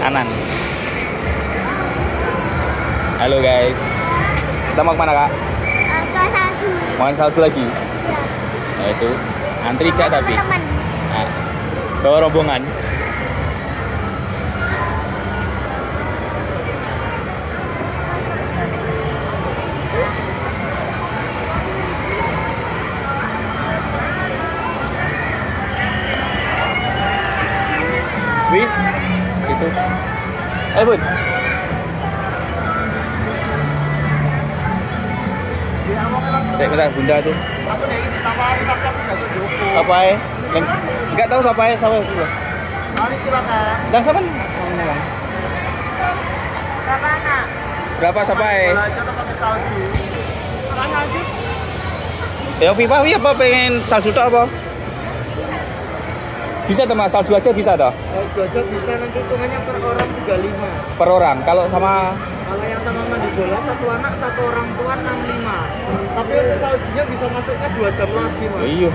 kanan. Halo guys, kita mau kemana kak? Ke salju. Mau salju lagi? Iya. Nah itu antri kak tapi nah, bawa rombongan. Wih, situ. Ayo Bud. Cek minta bunda tuh. Apa ya? Enggak tahu siapa ya, siapa itu. Dan siapa? Berapa anak? Berapa siapa ya? Ya Viva, apa pengen salju tak apa? Bisa tuh mas, salju aja bisa toh? Salju aja bisa, nanti hitungannya per orang 35. Per orang, kalau sama? Kalau yang sama mandi bola, satu anak, satu orang tua 65. Tapi untuk saljunya bisa masuknya 2 jam lagi mas. Iya,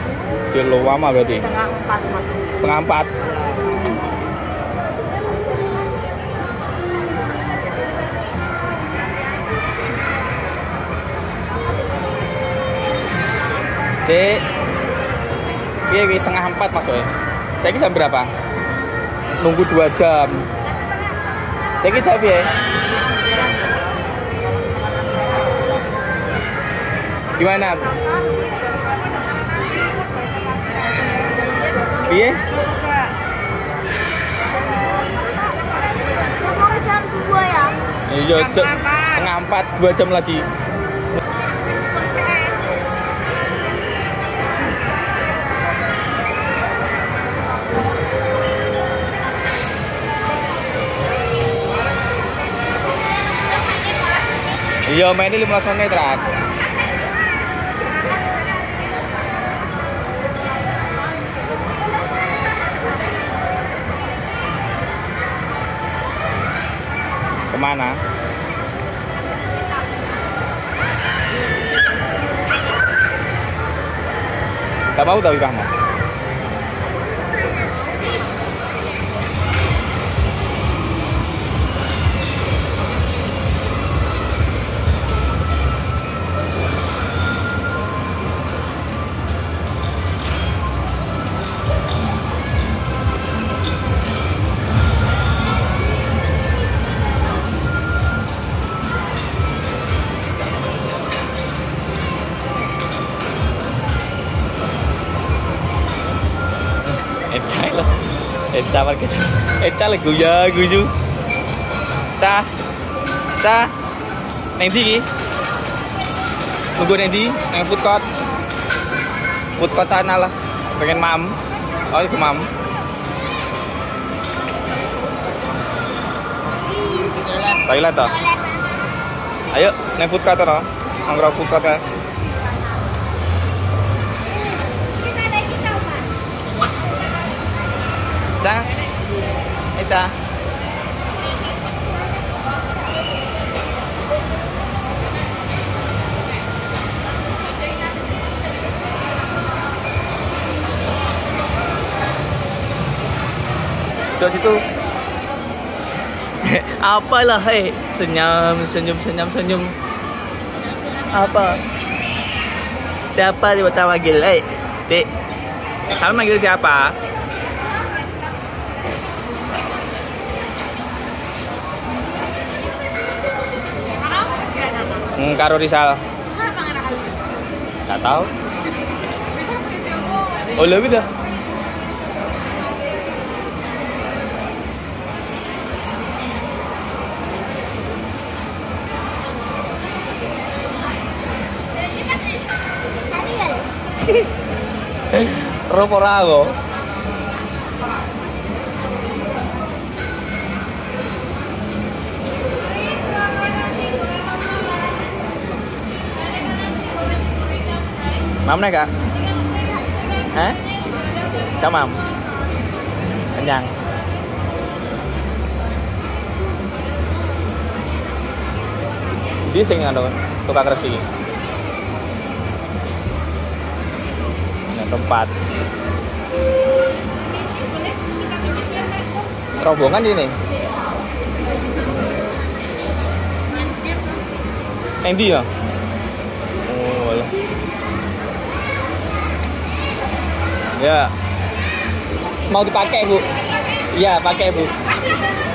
jadi lama berarti? Setengah 4 mas. Setengah 4? Dek, iya setengah 4 mas woy. Saya kira berapa? Nunggu 2 jam. Saya kira siapa ya? Gimana? Iya? Mau jam 2 ya? Iya, setengah 4, 2 jam lagi. Iya, mainnya 15 menit lah. Kemana? Gak mau tapi kamu? Eca market. Eca lagi ya, guyu. Ta. Ta. Nang ndi iki? Tunggu nang ndi? Nang food court. Food court sana lah. Pengen mam. Oh, iku mam. Thailand toh. Ayo nang food court toh. Nang food court ya. Eca, Eca, terus itu apalah hei senyum senyum senyum senyum apa siapa di bawah manggil hei dek kamu manggil siapa? Karo Rizal. Gak tahu. Oh lebih dah. Roporago. Mam naik kak? Hah? Kak mam? Kenyang. Di sini ada tukang resi. Nah, tempat. Rombongan ini. Andy ya? Oh alah. Ya. Mau dipakai, Bu? Iya, pakai, Bu.